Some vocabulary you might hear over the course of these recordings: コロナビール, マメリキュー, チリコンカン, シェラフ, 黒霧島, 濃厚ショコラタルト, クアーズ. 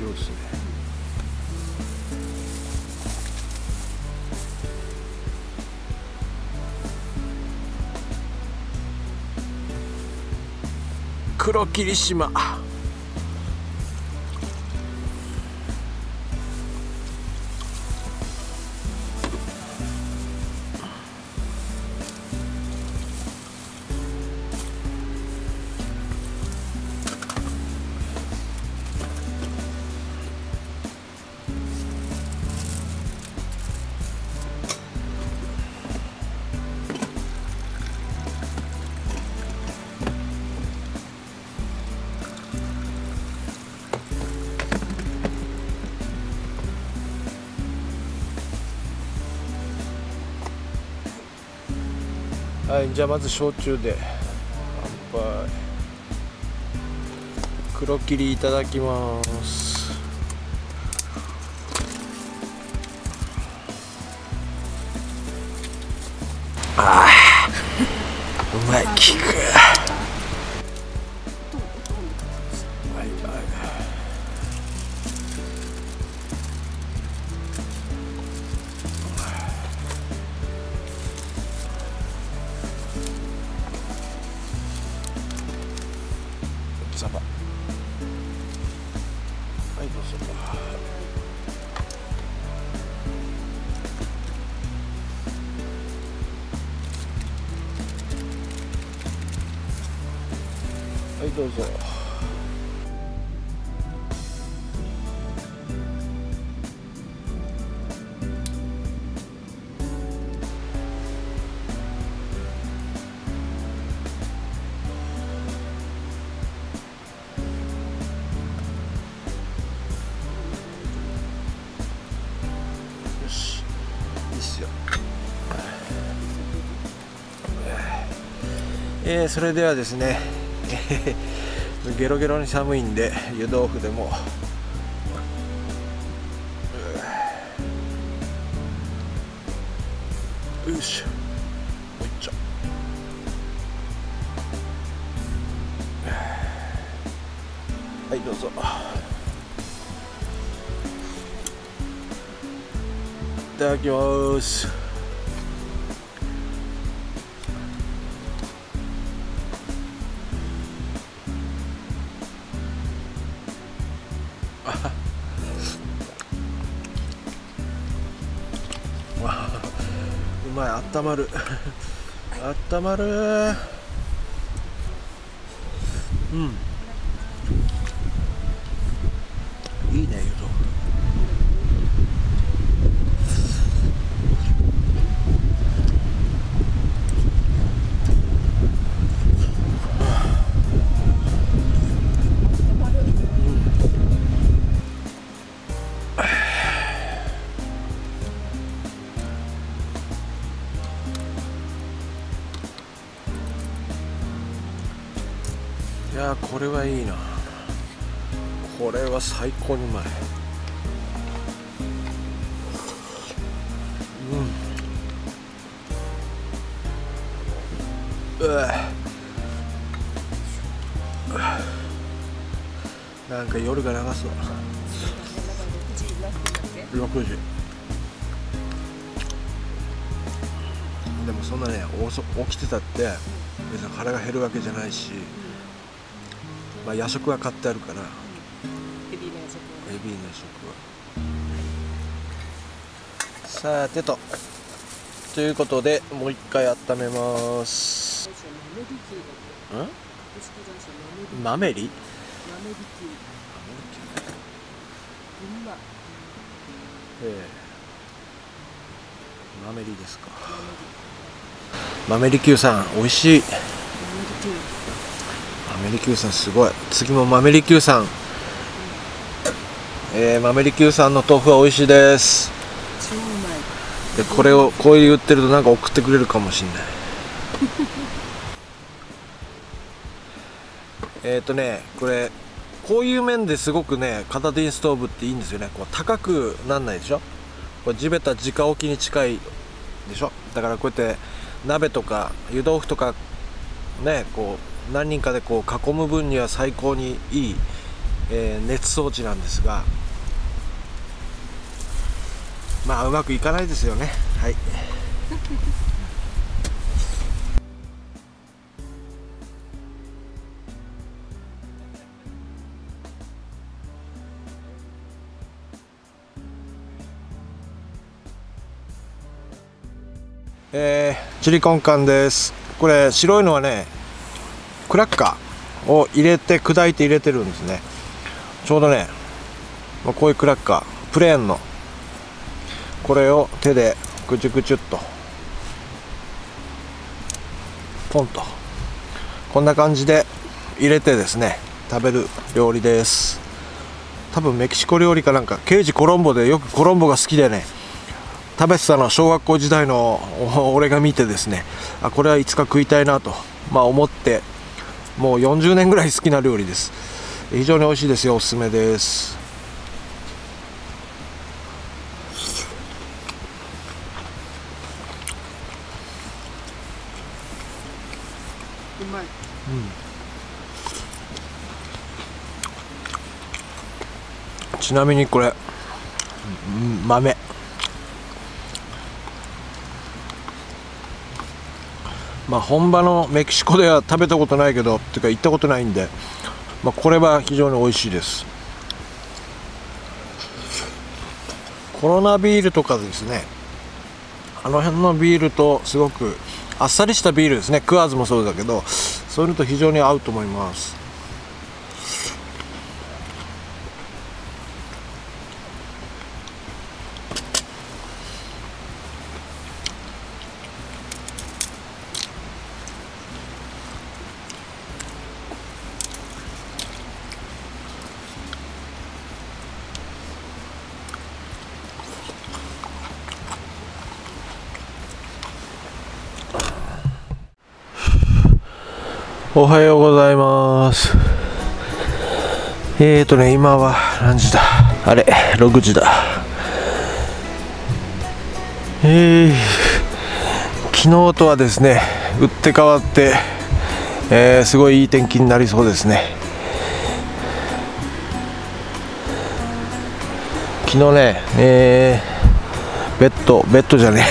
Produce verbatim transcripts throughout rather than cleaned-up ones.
漁師ね。黒霧島。はい、じゃあまず焼酎で乾杯。黒霧いただきます。あーうまい。効く。サバ、はいどうぞ。はいどうぞ。えー、それではですね、えー、ゲロゲロに寒いんで湯豆腐でもよいしょ、おいっちょ。はいどうぞ。いただきます。うまい、あったまるあったまるー。うん、いいね、湯豆腐。いやー、これはいいな。これは最高にうまい。うん、うわなんか夜が長そう。ろくじでもそんなね、起きてたって別に腹が減るわけじゃないし、まあ夜食は買ってあるから、エビの夜食は。エビの夜食は。さてと、ということでもう一回温めます。ん？マメリ？ええ、マメリですか。マメリキューさん、美味しい。マメリキューさんすごい。次もマメリキューさん、えー、マメリキューさんの豆腐は美味しいです。でこれをこう言ってるとなんか送ってくれるかもしんない。えっとね、これこういう面ですごくね、片手にストーブっていいんですよね。こう高くなんないでしょ。これ地べた直置きに近いでしょ。だからこうやって鍋とか湯豆腐とかね、こう何人かでこう囲む分には最高にいいえー、熱装置なんですが、まあうまくいかないですよね。はいえー、チリコンカンです。これ白いのはね、クラッカーを入れて砕いて入れてるんですね。ちょうどね、こういうクラッカー、プレーンのこれを手でぐちゅぐちゅっとポンとこんな感じで入れてですね、食べる料理です。多分メキシコ料理かなんか、刑事コロンボでよくコロンボが好きでね食べてたのは小学校時代の俺が見てですね、あ、これはいつか食いたいなと、まあ、思って、もうよんじゅうねんぐらい好きな料理です。非常に美味しいですよ。おすすめです。うまい、うん。ちなみにこれ豆、まあ、本場のメキシコでは食べたことないけど、っていうか行ったことないんで、まあ、これは非常に美味しいです。コロナビールとかですね、あの辺のビールとすごくあっさりしたビールですね、クアーズもそうだけど、そういうのと非常に合うと思います。おはようございます。えーとね、今は何時だあれ、ろくじだ。えー、昨日とはですね打って変わって、えー、すごいいい天気になりそうですね。昨日ね、えー、ベッドベッドじゃね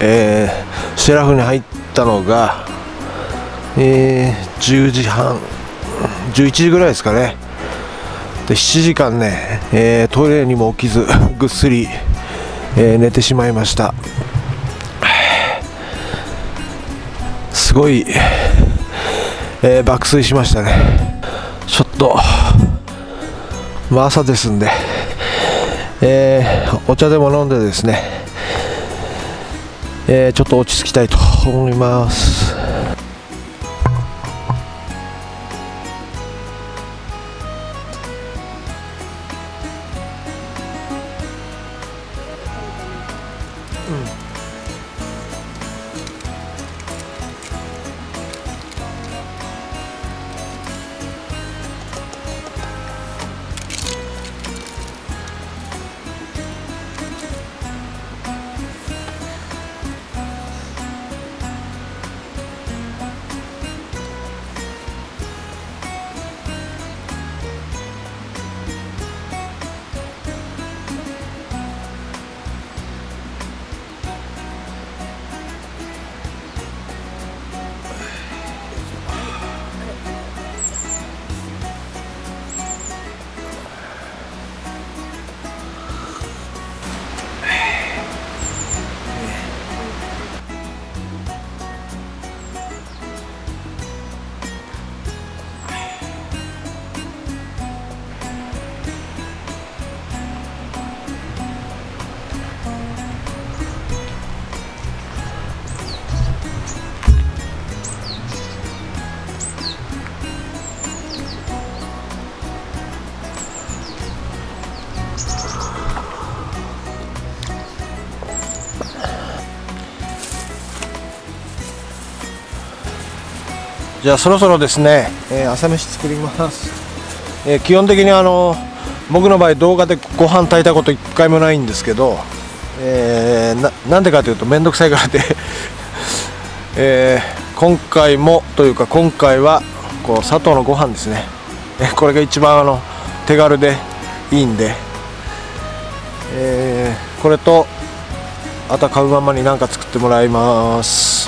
ええー、シェラフに入ったのがえー、じゅうじはん、じゅういちじぐらいですかね。でしちじかんね、えー、トイレにも起きずぐっすり、えー、寝てしまいました。すごい、えー、爆睡しましたね。ちょっと、まあ、朝ですんで、えー、お茶でも飲んでですね、えー、ちょっと落ち着きたいと思います。じゃあそろそろですね、えー、朝飯作ります。えー、基本的にあの僕の場合動画でご飯炊いたこといっかいもないんですけど、えー、な, なんでかというと面倒くさいからで、えー、今回もというか今回はこう砂糖のご飯ですね。これが一番あの手軽でいいんで、えー、これとあと買うままに何か作ってもらいます。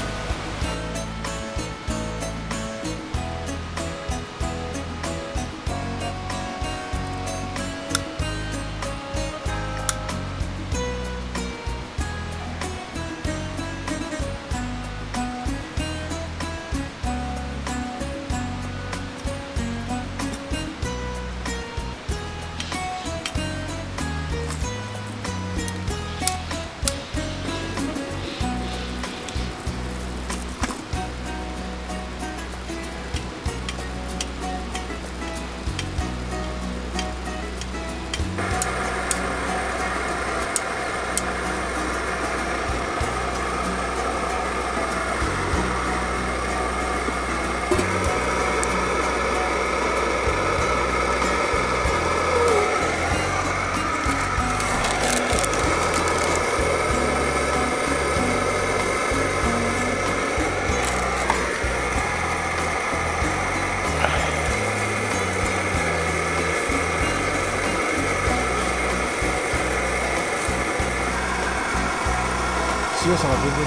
強さが全然違う。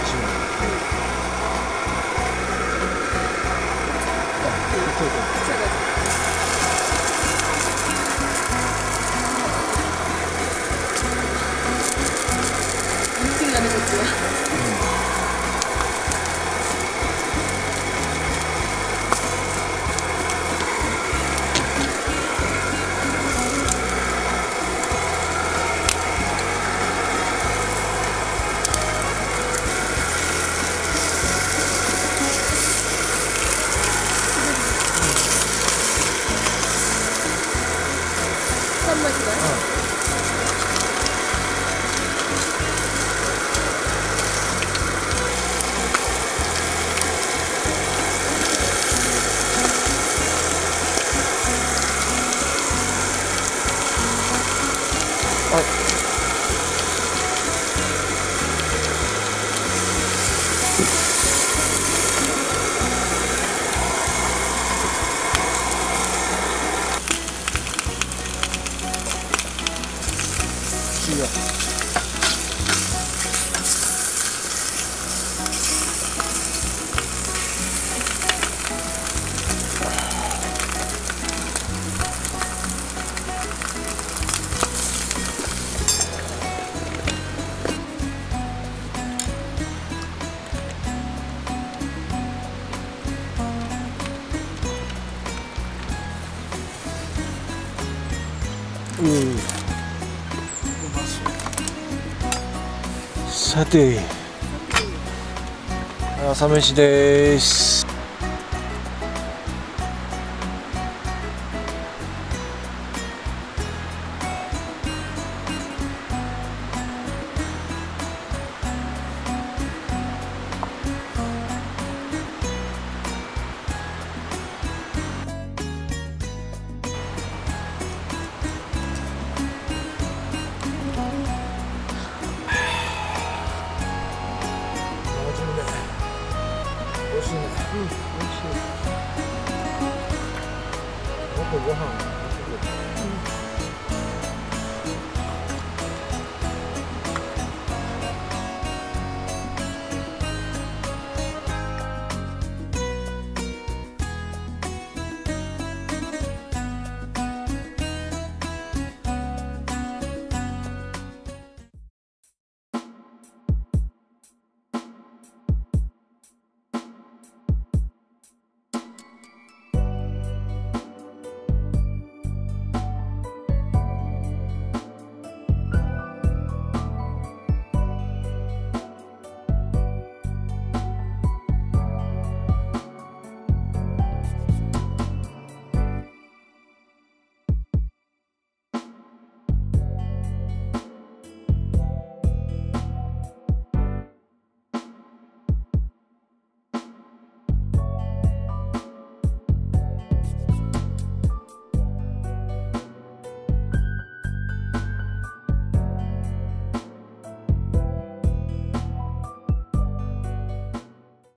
さて、朝飯です。